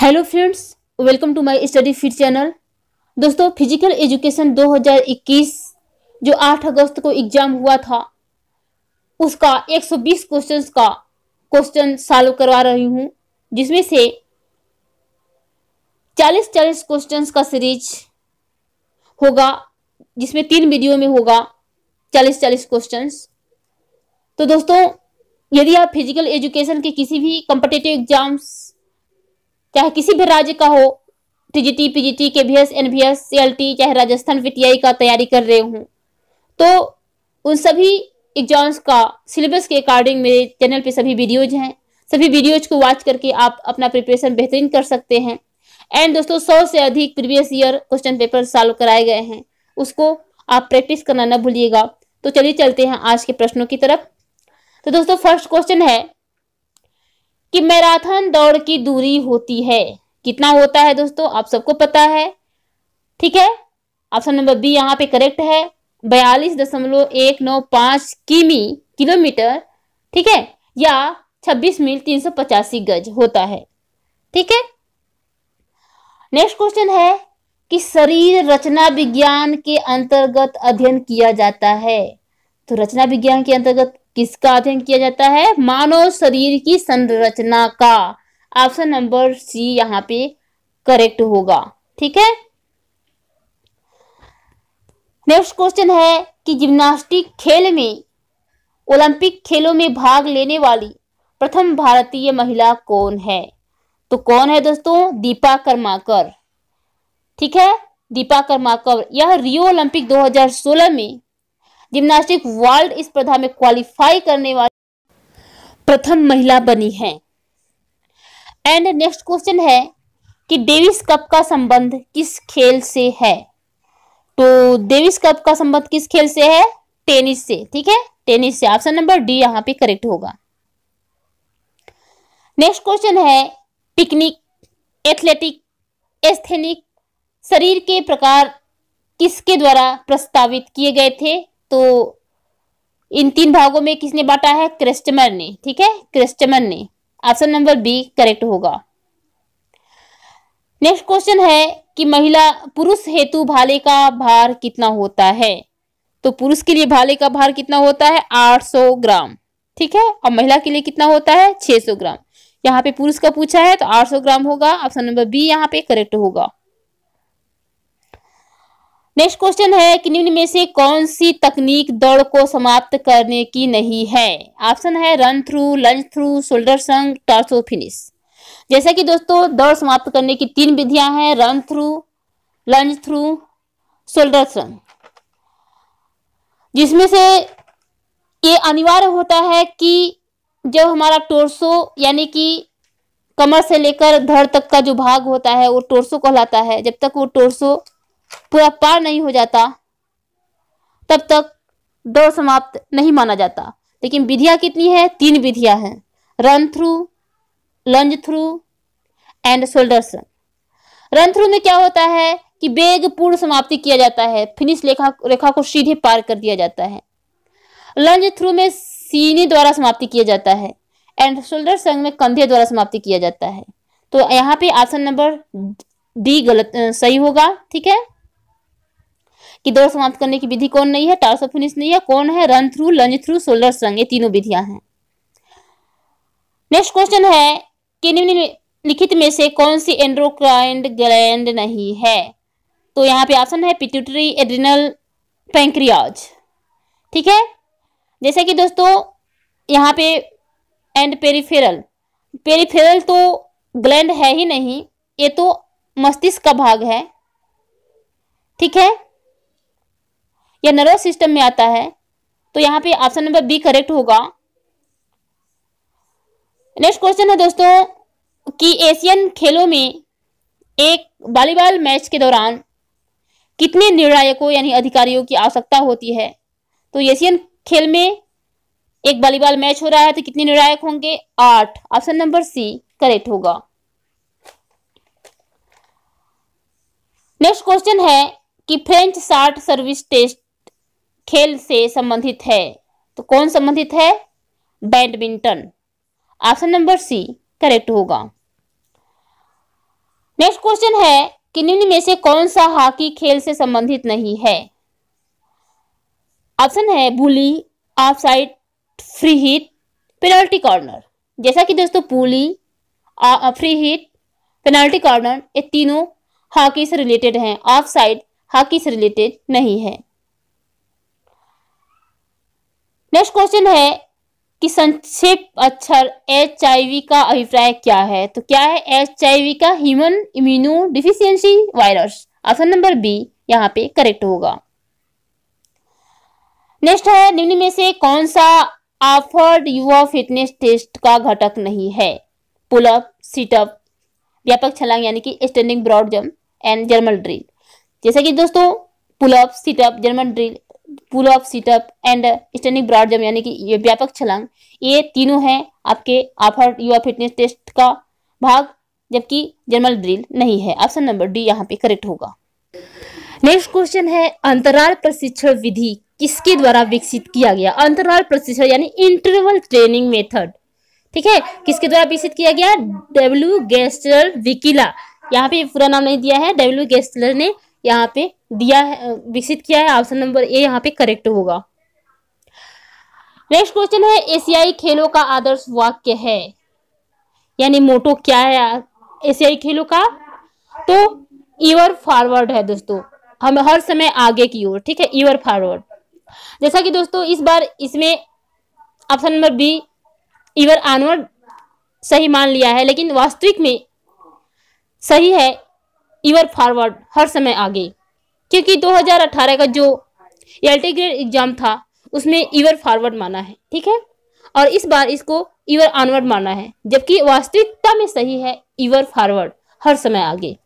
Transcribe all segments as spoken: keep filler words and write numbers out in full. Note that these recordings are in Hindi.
Hello friends, welcome to my study fit channel. दोस्तों, फिजिकल एजुकेशन दो हज़ार इक्कीस जो आठ अगस्त को एग्जाम हुआ था उसका एक सौ बीस क्वेश्चंस का क्वेश्चन सॉल्व करवा रही हूं, जिसमें से चालीस चालीस क्वेश्चंस का सीरीज होगा, जिसमें तीन वीडियो में होगा चालीस चालीस क्वेश्चंस। तो दोस्तों, यदि आप फिजिकल एजुकेशन के किसी भी कॉम्पिटिटिव एग्जाम्स, चाहे किसी भी राज्य का हो, TGT, PGT, KVS, NVS, CLT, चाहे राजस्थान पीटीआई का तैयारी कर रहे हूँ, तो उन सभी एग्जाम्स का सिलेबस के अकॉर्डिंग मेरे चैनल पे सभी वीडियोज हैं। सभी वीडियोज को वॉच करके आप अपना प्रिपरेशन बेहतरीन कर सकते हैं। एंड दोस्तों, सौ से अधिक previous year question paper solve कराए गए हैं, उसको आप प्रैक्टिस करना न भूलिएगा। तो चलिए चलते हैं आज के प्रश्नों की तरफ। तो दोस्तों, फर्स्ट क्वेश्चन है कि मैराथन दौड़ की दूरी होती है कितना होता है। दोस्तों, आप सबको पता है, ठीक है। ऑप्शन नंबर बी यहाँ पे करेक्ट है, बयालीस दशमलव एक नौ पाँच किमी किलोमीटर, ठीक है, या छब्बीस मील तीन सौ पचासी गज होता है, ठीक है। नेक्स्ट क्वेश्चन है कि शरीर रचना विज्ञान के अंतर्गत अध्ययन किया जाता है। तो रचना विज्ञान के अंतर्गत किसका अध्ययन किया जाता है? मानव शरीर की संरचना का। ऑप्शन नंबर सी यहाँ पे करेक्ट होगा, ठीक है। नेक्स्ट क्वेश्चन है कि जिम्नास्टिक खेल में ओलंपिक खेलों में भाग लेने वाली प्रथम भारतीय महिला कौन है? तो कौन है दोस्तों? दीपा कर्माकर, ठीक है, दीपा कर्माकर। यह रियो ओलंपिक दो हज़ार सोलह में जिम्नास्टिक वर्ल्ड स्पर्धा में क्वालिफाई करने वाली प्रथम महिला बनी है। एंड नेक्स्ट क्वेश्चन है कि डेविस कप का संबंध किस खेल से है? तो डेविस कप का संबंध किस खेल से है? टेनिस से, ठीक है, टेनिस से। ऑप्शन नंबर डी यहाँ पे करेक्ट होगा। नेक्स्ट क्वेश्चन है पिकनिक, एथलेटिक, एस्थेनिक शरीर के प्रकार किसके द्वारा प्रस्तावित किए गए थे? तो इन तीन भागों में किसने बांटा है? क्रिस्टमन ने, ठीक है, क्रिस्टमन ने। ऑप्शन नंबर बी करेक्ट होगा। नेक्स्ट क्वेश्चन है कि महिला पुरुष हेतु भाले का भार कितना होता है? तो पुरुष के लिए भाले का भार कितना होता है? आठ सौ ग्राम, ठीक है, और महिला के लिए कितना होता है? छह सौ ग्राम। यहाँ पे पुरुष का पूछा है तो आठ सौ ग्राम होगा। ऑप्शन नंबर बी यहाँ पे करेक्ट होगा। नेक्स्ट क्वेश्चन है कि निम्न में से कौन सी तकनीक दौड़ को समाप्त करने की नहीं है? ऑप्शन है run through, lunge through, shoulder shrug, torso finish. जैसा कि दोस्तों, दौड़ समाप्त करने की तीन विधियां हैं, run through, lunge through, shoulder shrug, जिसमें से ये अनिवार्य होता है कि जब हमारा टोर्सो यानी कि कमर से लेकर धड़ तक का जो भाग होता है वो टोर्सो कहलाता है। जब तक वो टोर्सो पूरा पार नहीं हो जाता तब तक दौड़ समाप्त नहीं माना जाता। लेकिन विधियां कितनी है? तीन विधियां हैं, run through, lunge through and shoulder shrug. Run through में क्या होता है कि वेग पूर्ण समाप्ति किया जाता है, फिनिश रेखा रेखा को सीधे पार कर दिया जाता है। लंज थ्रू में सीने द्वारा समाप्ति किया जाता है एंड शोल्डर संग में कंधे द्वारा समाप्ति किया जाता है। तो यहाँ पे ऑप्शन नंबर डी गलत सही होगा, ठीक है, कि दौड़ समाप्त करने की विधि कौन नहीं है? टॉर्सो फिनिश नहीं है। कौन है? Run through, lunge through, shoulder shrug, ये तीनों विधियां हैं। नेक्स्ट क्वेश्चन है कि निम्नलिखित में से कौन सी एंडोक्राइन ग्लैंड नहीं है? तो यहाँ पे ऑप्शन है पिट्यूटरी, एड्रिनल, पैंक्रियाज, ठीक है। जैसे कि दोस्तों, यहाँ पे एंड पेरिफेरल, पेरिफेरल तो ग्लैंड है ही नहीं, ये तो मस्तिष्क का भाग है, ठीक है, यह नर्वस सिस्टम में आता है। तो यहाँ पे ऑप्शन नंबर बी करेक्ट होगा। नेक्स्ट क्वेश्चन है दोस्तों कि एशियन खेलों में एक वॉलीबॉल मैच के दौरान कितने निर्णायकों यानी अधिकारियों की आवश्यकता होती है? तो एशियन खेल में एक वॉलीबॉल मैच हो रहा है तो कितने निर्णायक होंगे? आठ। ऑप्शन नंबर सी करेक्ट होगा। नेक्स्ट क्वेश्चन है कि फ्रेंच शॉर्ट सर्विस टेस्ट खेल से संबंधित है। तो कौन संबंधित है? Badminton. Option number C correct होगा। नेक्स्ट क्वेश्चन है कि निम्न में से कौन सा हॉकी खेल से संबंधित नहीं है। ऑप्शन है bully, offside, free hit, penalty corner. जैसा कि दोस्तों bully, free hit, penalty corner ये तीनों हॉकी से रिलेटेड हैं। ऑफसाइड हॉकी से रिलेटेड नहीं है। नेक्स्ट क्वेश्चन है कि संक्षेप अक्षर एच आई वी का अभिप्राय क्या है। तो क्या है एच आई वी का? Human immuno deficiency virus. Option number B यहाँ पे करेक्ट होगा। नेक्स्ट है निम्न में से कौन सा ऑफर्ड युवा फिटनेस टेस्ट का घटक नहीं है। पुलअप, सीटअप, व्यापक छलांग यानी कि standing broad jump and German drill. जैसे कि दोस्तों pull up, sit up, German drill, pull up, sit up and standing broad jump यानी कि व्यापक छलांग, ये तीनों हैं आपके ऑफर्ड युवा फिटनेस टेस्ट का भाग, जबकि जर्मन ड्रिल नहीं है। ऑप्शन नंबर डी यहाँ पे करेक्ट होगा। नेक्स्ट क्वेश्चन है अंतराल प्रशिक्षण विधि किसके द्वारा विकसित किया गया। अंतराल प्रशिक्षण यानी इंटरवल ट्रेनिंग मेथड, ठीक है, किसके द्वारा विकसित किया गया? डब्ल्यू गेस्टलर विकिला। यहाँ पे पूरा नाम नहीं दिया है, डब्ल्यू गेस्टलर ने यहाँ पे दिया है, विकसित किया है। ऑप्शन नंबर ए यहाँ पे करेक्ट होगा। नेक्स्ट क्वेश्चन है एशियाई खेलों का आदर्श वाक्य है यानी मोटो क्या है एशियाई खेलों का? तो ईवर फॉरवर्ड है दोस्तों, हम हर समय आगे की ओर, ठीक है, ईवर फॉरवर्ड। जैसा कि दोस्तों इस बार इसमें ऑप्शन नंबर बी ईवर आनवर्ड सही मान लिया है, लेकिन वास्तविक में सही है ईवर फॉरवर्ड, हर समय आगे, क्योंकि दो हज़ार अठारह का जो एलटी ग्रेड एग्जाम था उसमें ईवर फॉरवर्ड माना है, ठीक है, और इस बार इसको ईवर आनवर्ड माना है, जबकि वास्तविकता में सही है ईवर फॉरवर्ड, हर समय आगे।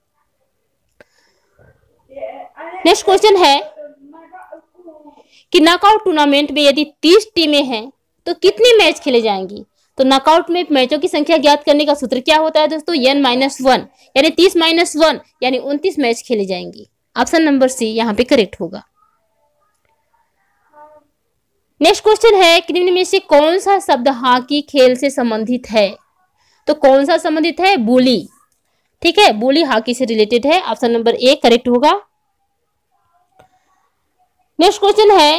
नेक्स्ट क्वेश्चन है कि नॉकआउट टूर्नामेंट में यदि तीस टीमें हैं तो कितने मैच खेले जाएंगी। तो नॉकआउट में मैचों की संख्या ज्ञात करने का सूत्र क्या होता है दोस्तों? एन माइनस वन यानी तीस माइनस वन यानी उनतीस मैच खेले जाएंगी। ऑप्शन नंबर सी यहाँ पे करेक्ट होगा। नेक्स्ट क्वेश्चन है कि निम्न में से कौन सा शब्द हॉकी खेल से संबंधित है। तो कौन सा संबंधित है? बोली, ठीक है, बोली हॉकी से रिलेटेड है। ऑप्शन नंबर ए करेक्ट होगा। नेक्स्ट क्वेश्चन है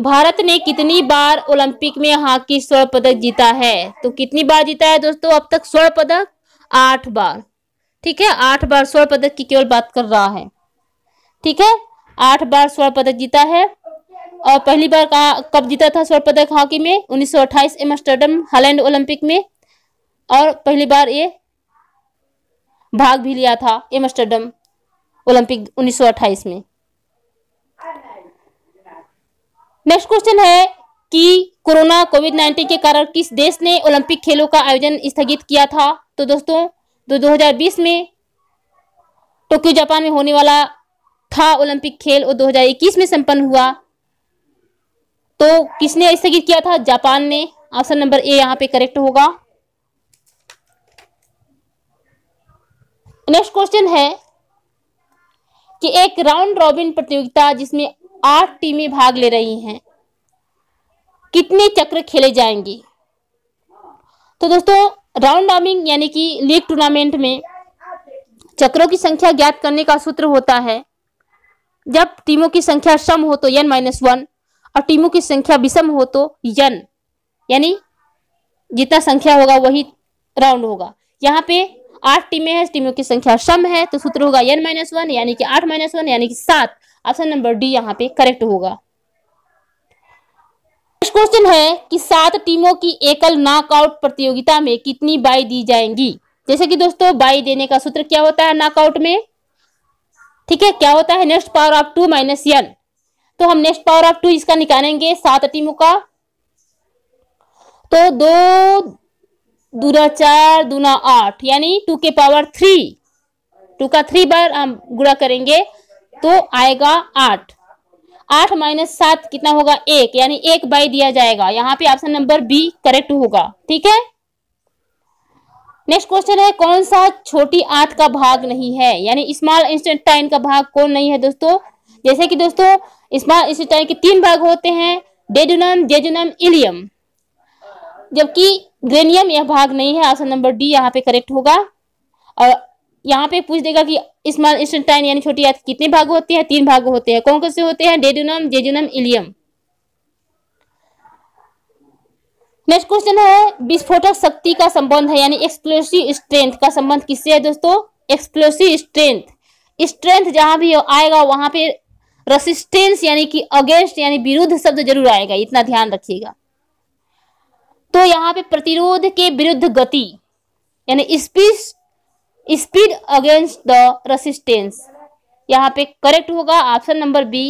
भारत ने कितनी बार ओलंपिक में हॉकी स्वर्ण पदक जीता है। तो कितनी बार जीता है दोस्तों अब तक? स्वर्ण पदक आठ बार, ठीक है, आठ बार स्वर्ण पदक की केवल बात कर रहा है, ठीक है, आठ बार स्वर्ण पदक जीता है। और पहली बार कहाँ कब जीता था स्वर्ण पदक हॉकी में? उन्नीस सौ अट्ठाईस एम्स्टर्डम हालैंड ओलंपिक में, और पहली बार ये भाग भी लिया था एम्स्टर्डम ओलंपिक उन्नीस सौ अट्ठाईस में। नेक्स्ट क्वेश्चन है कि कोरोना कोविड नाइन्टीन के कारण किस देश ने ओलंपिक खेलों का आयोजन स्थगित किया था। तो दोस्तों दो हज़ार बीस में टोक्यो जापान में होने वाला था ओलंपिक खेल और दो हज़ार इक्कीस में संपन्न हुआ, तो किसने स्थगित किया था? जापान ने। ऑप्शन नंबर ए यहाँ पे करेक्ट होगा। नेक्स्ट क्वेश्चन है कि एक राउंड रॉबिन प्रतियोगिता जिसमें आठ टीमें भाग ले रही हैं, कितने चक्र खेले जाएंगे। तो दोस्तों राउंड रॉबिन यानी कि लीग टूर्नामेंट में चक्रों की संख्या ज्ञात करने का सूत्र होता है जब टीमों की संख्या सम हो तो एन माइनस वन और टीमों की संख्या विषम हो तो एन, यानी जितना संख्या होगा वही राउंड होगा। यहाँ पे आठ टीमें हैं, टीमों की संख्या सम है तो सूत्र होगा एन माइनस वन यानी कि आठ माइनस वन यानी कि सात। ऑप्शन नंबर डी यहाँ पे करेक्ट होगा। नेक्स्ट क्वेश्चन है कि सात टीमों की एकल नॉकआउट प्रतियोगिता में कितनी बाई दी जाएंगी। जैसे कि दोस्तों बाई देने का सूत्र क्या होता है नॉकआउट में, ठीक है, क्या होता है? Next power of two minus N. तो हम नेक्स्ट पावर ऑफ टू इसका निकालेंगे सात टीमों का, तो दो दूना चार दूना आठ यानी टू के पावर थ्री, टू का थ्री बार हम गुणा करेंगे तो आएगा आठ। आठ माइनस सात कितना होगा? एक, यानी एक बाई दिया जाएगा। यहाँ पे ऑप्शन नंबर बी करेक्ट होगा, ठीक है। नेक्स्ट क्वेश्चन है कौन सा छोटी आंत का भाग नहीं है यानी स्मॉल इंटेस्टाइन का भाग कौन नहीं है दोस्तों? जैसे कि दोस्तों स्मॉल इंटेस्टाइन के तीन भाग होते हैं, डेडुनम, जेजुनम, इलियम, जबकि ग्रेनियम यह भाग नहीं है। ऑप्शन नंबर डी यहाँ पे करेक्ट होगा। और यहाँ पे पूछ देगा कि स्मॉल इंस्टेंटाइन यानी छोटी याद कितने भाग होते हैं, तीन भाग होते हैं, कौन कौन से होते हैं, duodenum, jejunum, ileum. Next question है विस्फोटक शक्ति का संबंध है यानी एक्सप्लोसिव स्ट्रेंथ का संबंध किससे है दोस्तों, एक्सप्लोसिव स्ट्रेंथ। स्ट्रेंथ जहां भी आएगा वहां पे रेसिस्टेंस यानी कि अगेंस्ट यानी विरुद्ध शब्द जरूर आएगा, इतना ध्यान रखिएगा। तो यहाँ पे प्रतिरोध के विरुद्ध गति यानी speed, speed against the resistance, यहाँ पे करेक्ट होगा option number B.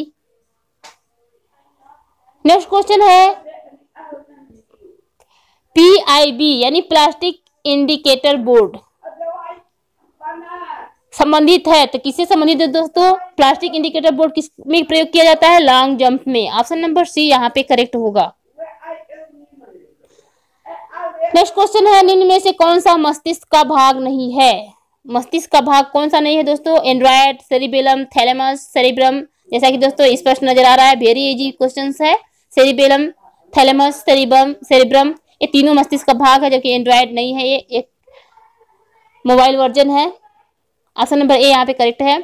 Next question है पीआईबी यानी प्लास्टिक इंडिकेटर बोर्ड संबंधित है, तो किससे संबंधित है दोस्तों, प्लास्टिक इंडिकेटर बोर्ड किस में प्रयोग किया जाता है, लॉन्ग जंप में, ऑप्शन नंबर सी यहाँ पे करेक्ट होगा। नेक्स्ट क्वेश्चन है निम्न में से कौन सा मस्तिष्क का भाग नहीं है, मस्तिष्क का भाग कौन सा नहीं है दोस्तों, एंड्रॉयड, सेरिबेलम, थैलेमस, सेरिब्रम, जैसा कि दोस्तों स्पष्ट नजर आ रहा है, वेरी इजी क्वेश्चन है। सेरिबेलम, थैलेमस, सेरिब्रम, सेरिब्रम ये तीनों मस्तिष्क का भाग है, जबकि एंड्रॉयड नहीं है, ये एक मोबाइल वर्जन है, ऑप्शन नंबर ए यहाँ पे करेक्ट है।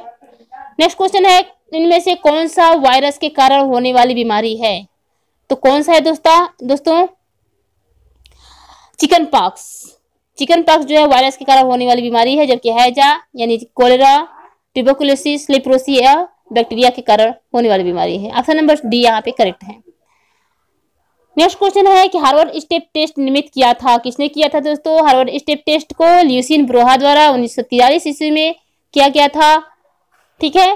नेक्स्ट क्वेश्चन है इनमें से कौन सा वायरस के कारण होने वाली बीमारी है, तो कौन सा है दोस्तों दोस्तों चिकन पॉक्स। चिकन पॉक्स जो है वायरस के कारण होने वाली बीमारी है, जबकि हैजा यानी कोलेरा, ट्यूबरकुलोसिस, लेप्रोसी या बैक्टीरिया के कारण होने वाली बीमारी है, ऑप्शन नंबर डी यहाँ पे करेक्ट है। नेक्स्ट क्वेश्चन है कि हार्वर्ड स्टेप टेस्ट निर्मित किया था, किसने किया था दोस्तों, हार्वर्ड स्टेप टेस्ट को ल्यूसिन ब्रोहा द्वारा उन्नीस सौ तिरालीस ईस्वी में किया गया था, ठीक है,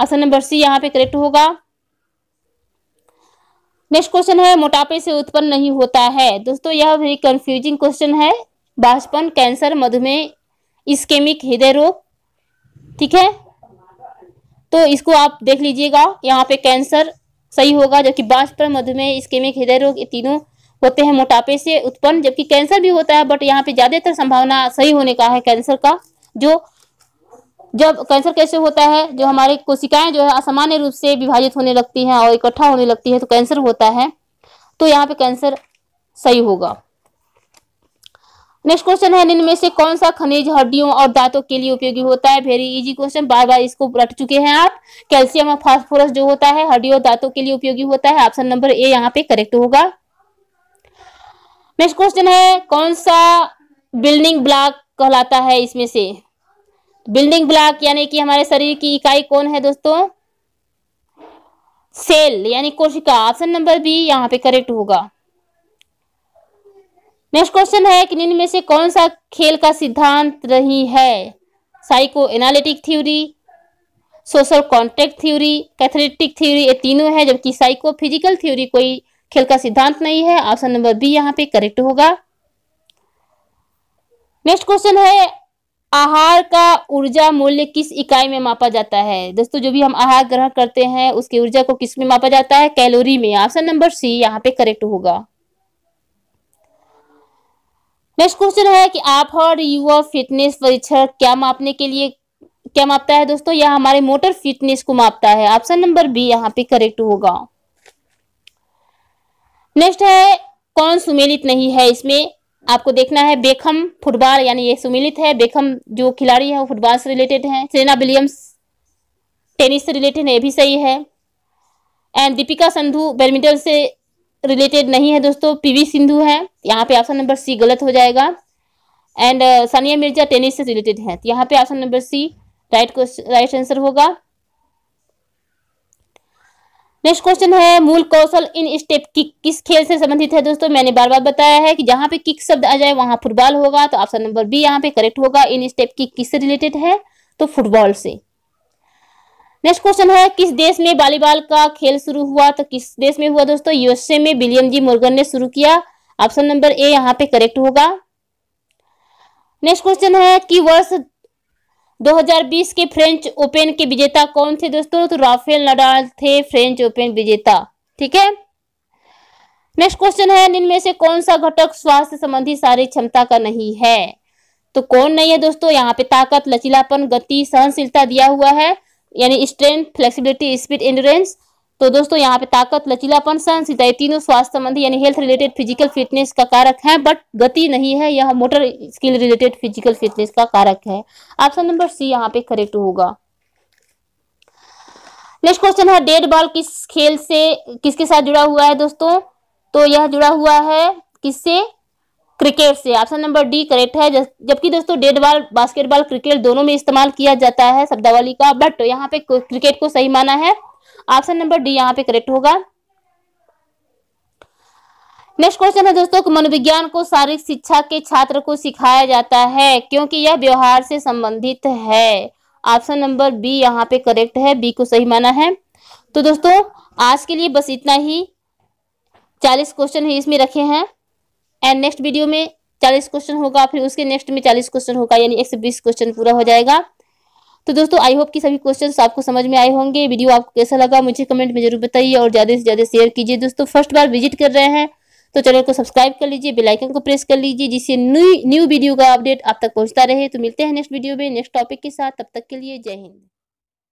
ऑप्शन नंबर सी यहाँ पे करेक्ट होगा। नेक्स्ट क्वेश्चन है मोटापे से उत्पन्न नहीं होता है दोस्तों, यह भी कंफ्यूजिंग क्वेश्चन है, बांझपन, कैंसर, मधुमेह, इस्केमिक हृदय रोग, ठीक है, तो इसको आप देख लीजिएगा, यहाँ पे कैंसर सही होगा, जबकि बांझपन, मधुमेह, इस्केमिक हृदय रोग ये तीनों होते हैं मोटापे से उत्पन्न, जबकि कैंसर भी होता है, बट यहाँ पे ज्यादातर संभावना सही होने का है कैंसर का। जो जब कैंसर कैसे होता है, जो हमारी कोशिकाएं जो है असामान्य रूप से विभाजित होने लगती हैं और इकट्ठा होने लगती है तो कैंसर होता है, तो यहाँ पे कैंसर सही होगा। नेक्स्ट क्वेश्चन है इनमें से कौन सा खनिज हड्डियों और दांतों के लिए उपयोगी होता है, वेरी इजी क्वेश्चन, बार बार इसको रट चुके हैं आप। कैल्शियम और फास्फोरस जो होता है हड्डियों और दांतों के लिए उपयोगी होता है, ऑप्शन नंबर ए यहाँ पे करेक्ट होगा। नेक्स्ट क्वेश्चन है कौन सा बिल्डिंग ब्लॉक कहलाता है, इसमें से बिल्डिंग ब्लॉक यानी कि हमारे शरीर की इकाई कौन है दोस्तों, सेल यानी कोशिका, ऑप्शन नंबर बी यहाँ पे करेक्ट होगा। नेक्स्ट क्वेश्चन है कि निम्न में से कौन सा खेल का सिद्धांत रही है, psycho analytic theory, social contract theory, कैथलेटिक theory ये तीनों है, जबकि साइको फिजिकल थ्योरी कोई खेल का सिद्धांत नहीं है, ऑप्शन नंबर बी यहाँ पे करेक्ट होगा। नेक्स्ट क्वेश्चन है आहार का ऊर्जा मूल्य किस इकाई में मापा जाता है दोस्तों, जो भी हम आहार ग्रहण करते हैं उसकी ऊर्जा को किस में मापा जाता है, कैलोरी में, ऑप्शन नंबर सी यहाँ पे करेक्ट होगा। नेक्स्ट क्वेश्चन है कि आप हर युवा फिटनेस परीक्षण क्या मापने के लिए क्या मापता है दोस्तों, यह हमारे मोटर फिटनेस को मापता है, ऑप्शन नंबर बी यहाँ पे करेक्ट होगा। नेक्स्ट है कौन सुमेलित नहीं है, इसमें आपको देखना है बेकहम फुटबॉल यानी ये सुमेलित है, बेकहम जो खिलाड़ी है वो फुटबॉल से रिलेटेड है, सेरेना विलियम्स टेनिस से रिलेटेड है, ये भी सही है, एंड दीपिका सिंधु बैडमिंटन से रिलेटेड नहीं है दोस्तों, पीवी सिंधु है, यहाँ पे ऑप्शन नंबर सी गलत हो जाएगा, एंड सानिया मिर्जा टेनिस से रिलेटेड है, तो यहाँ पे option number C right question right answer होगा। नेक्स्ट क्वेश्चन है मूल कौशल इन स्टेप किक किस खेल से संबंधित है दोस्तों, मैंने बार बार बताया है कि जहाँ पे किक शब्द आ जाए वहां फुटबॉल होगा, तो ऑप्शन नंबर बी यहाँ पे करेक्ट होगा। इन स्टेप किक किस से रिलेटेड है, तो फुटबॉल से। नेक्स्ट क्वेश्चन है किस देश में वॉलीबॉल का खेल शुरू हुआ, तो किस देश में हुआ दोस्तों, यूएसए में विलियम जी मॉर्गन ने शुरू किया, ऑप्शन नंबर ए यहाँ पे करेक्ट होगा। नेक्स्ट क्वेश्चन है कि वर्ष दो हज़ार बीस के फ्रेंच ओपन के विजेता कौन थे दोस्तों, तो राफेल नडाल थे फ्रेंच ओपन विजेता, ठीक है। नेक्स्ट क्वेश्चन है इनमें से कौन सा घटक स्वास्थ्य संबंधी शारीरिक क्षमता का नहीं है, तो कौन नहीं है दोस्तों, यहाँ पे ताकत, लचीलापन, गति, सहनशीलता दिया हुआ है यानी स्ट्रेंथ, फ्लेक्सिबिलिटी, स्पीड, एंड्योरेंस, तो दोस्तों यहाँ पे ताकत, लचीलापन, सहनशीलता ये तीनों स्वास्थ्य संबंधी यानी हेल्थ रिलेटेड फिजिकल फिटनेस का कारक है, बट गति नहीं है, यह motor skill related physical fitness का कारक है। ऑप्शन नंबर सी यहाँ पे करेक्ट होगा। नेक्स्ट क्वेश्चन है डेड बॉल किस खेल से किसके साथ जुड़ा हुआ है दोस्तों, तो यह जुड़ा हुआ है किससे, क्रिकेट से। ऑप्शन नंबर डी करेक्ट है। जबकि दोस्तों डेड बॉल बास्केटबॉल क्रिकेट दोनों में इस्तेमाल किया जाता है शब्दावली का, बट यहाँ पे क्रिकेट को सही माना है, ऑप्शन नंबर डी यहाँ पे करेक्ट होगा। नेक्स्ट क्वेश्चन है दोस्तों कि मनोविज्ञान को शारीरिक शिक्षा के छात्र को सिखाया जाता है क्योंकि यह व्यवहार से संबंधित है, ऑप्शन नंबर बी यहाँ पे करेक्ट है, बी को सही माना है। तो दोस्तों आज के लिए बस इतना ही, चालीस क्वेश्चन ही इसमें रखे हैं एंड नेक्स्ट वीडियो में चालीस क्वेश्चन होगा, फिर उसके नेक्स्ट में चालीस क्वेश्चन होगा, यानी एक सौ बीस क्वेश्चन पूरा हो जाएगा। तो दोस्तों आई होप कि सभी क्वेश्चंस आपको समझ में आए होंगे। वीडियो आपको कैसा लगा मुझे कमेंट में जरूर बताइए और ज़्यादा से ज़्यादा शेयर कीजिए। दोस्तों फर्स्ट बार विजिट कर रहे हैं तो चैनल को सब्सक्राइब कर लीजिए, बेल आइकन को प्रेस कर लीजिए, जिससे न्यू न्यू वीडियो का अपडेट आप तक पहुंचता रहे। तो मिलते हैं नेक्स्ट वीडियो में नेक्स्ट टॉपिक के साथ, तब तक के लिए जय हिंद।